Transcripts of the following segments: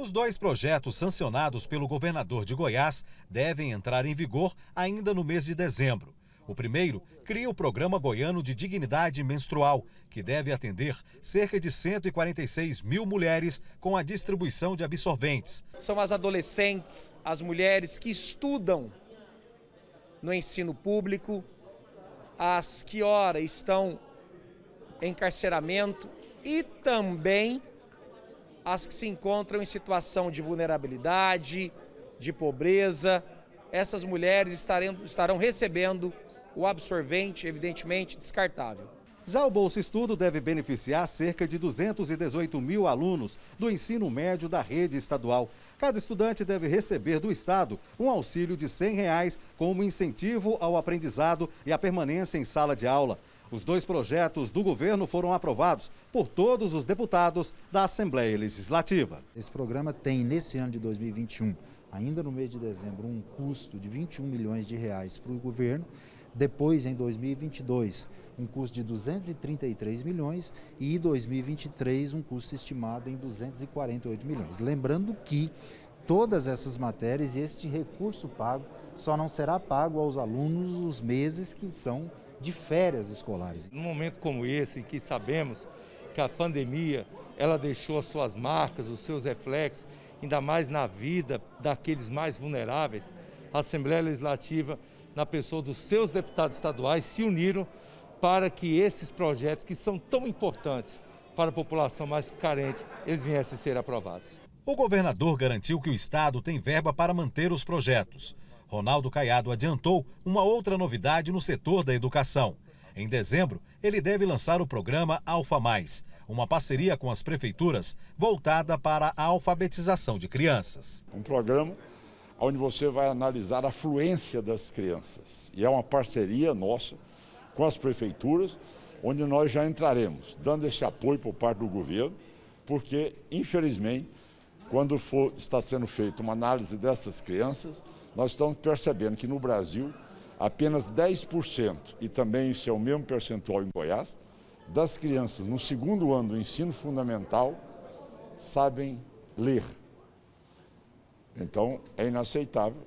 Os dois projetos sancionados pelo governador de Goiás devem entrar em vigor ainda no mês de dezembro. O primeiro cria o Programa Goiano de Dignidade Menstrual, que deve atender cerca de 146 mil mulheres com a distribuição de absorventes. São as adolescentes, as mulheres que estudam no ensino público, as que ora estão em encarceramento e também as que se encontram em situação de vulnerabilidade, de pobreza. Essas mulheres estarão recebendo o absorvente, evidentemente, descartável. Já o Bolsa Estudo deve beneficiar cerca de 218 mil alunos do ensino médio da rede estadual. Cada estudante deve receber do Estado um auxílio de R$ 100 como incentivo ao aprendizado e à permanência em sala de aula. Os dois projetos do governo foram aprovados por todos os deputados da Assembleia Legislativa. Esse programa tem, nesse ano de 2021, ainda no mês de dezembro, um custo de R$ 21 milhões para o governo. Depois, em 2022, um custo de 233 milhões e em 2023 um custo estimado em 248 milhões. Lembrando que todas essas matérias e este recurso pago só não será pago aos alunos os meses que são de férias escolares. Num momento como esse, em que sabemos que a pandemia ela deixou as suas marcas, os seus reflexos, ainda mais na vida daqueles mais vulneráveis, a Assembleia Legislativa, na pessoa dos seus deputados estaduais, se uniram para que esses projetos, que são tão importantes para a população mais carente, eles viessem a ser aprovados. O governador garantiu que o Estado tem verba para manter os projetos. Ronaldo Caiado adiantou uma outra novidade no setor da educação. Em dezembro, ele deve lançar o programa Alfa Mais, uma parceria com as prefeituras voltada para a alfabetização de crianças. Um programa onde você vai analisar a fluência das crianças. E é uma parceria nossa com as prefeituras, onde nós já entraremos, dando esse apoio por parte do governo, porque, infelizmente, quando está sendo feita uma análise dessas crianças, nós estamos percebendo que no Brasil apenas 10%, e também isso é o mesmo percentual em Goiás, das crianças no segundo ano do ensino fundamental sabem ler. Então é inaceitável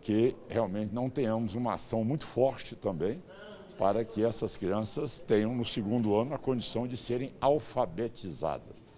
que realmente não tenhamos uma ação muito forte também para que essas crianças tenham no segundo ano a condição de serem alfabetizadas.